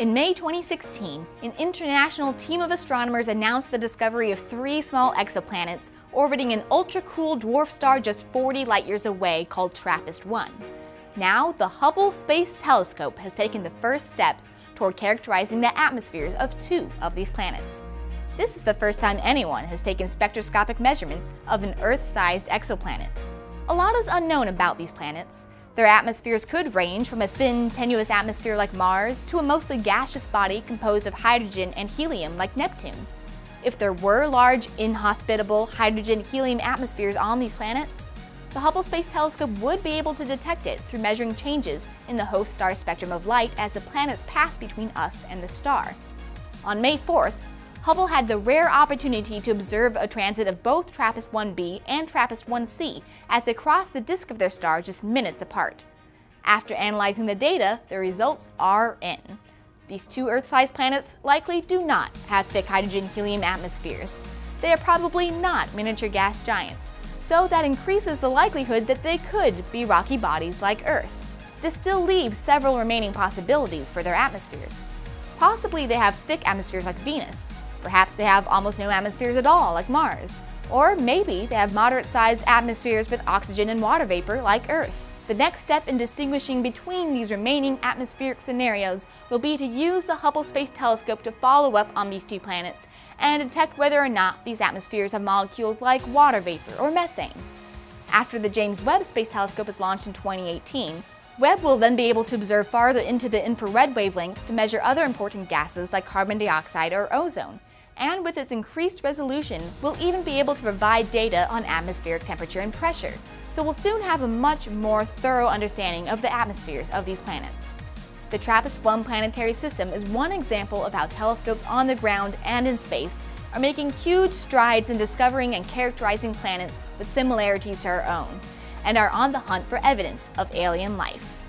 In May 2016, an international team of astronomers announced the discovery of 3 small exoplanets orbiting an ultra-cool dwarf star just 40 light-years away called TRAPPIST-1. Now, the Hubble Space Telescope has taken the first steps toward characterizing the atmospheres of 2 of these planets. This is the first time anyone has taken spectroscopic measurements of an Earth-sized exoplanet. A lot is unknown about these planets. Their atmospheres could range from a thin, tenuous atmosphere like Mars to a mostly gaseous body composed of hydrogen and helium like Neptune. If there were large, inhospitable hydrogen-helium atmospheres on these planets, the Hubble Space Telescope would be able to detect it through measuring changes in the host star spectrum of light as the planets pass between us and the star. On May 4th, Hubble had the rare opportunity to observe a transit of both TRAPPIST-1b and TRAPPIST-1c as they crossed the disk of their star just minutes apart. After analyzing the data, the results are in. These 2 Earth-sized planets likely do not have thick hydrogen-helium atmospheres. They are probably not miniature gas giants, so that increases the likelihood that they could be rocky bodies like Earth. This still leaves several remaining possibilities for their atmospheres. Possibly they have thick atmospheres like Venus. Perhaps they have almost no atmospheres at all, like Mars. Or maybe they have moderate-sized atmospheres with oxygen and water vapor, like Earth. The next step in distinguishing between these remaining atmospheric scenarios will be to use the Hubble Space Telescope to follow up on these 2 planets and detect whether or not these atmospheres have molecules like water vapor or methane. After the James Webb Space Telescope is launched in 2018, Webb will then be able to observe farther into the infrared wavelengths to measure other important gases like carbon dioxide or ozone. And with its increased resolution, we'll even be able to provide data on atmospheric temperature and pressure, so we'll soon have a much more thorough understanding of the atmospheres of these planets. The TRAPPIST-1 planetary system is one example of how telescopes on the ground and in space are making huge strides in discovering and characterizing planets with similarities to our own, and are on the hunt for evidence of alien life.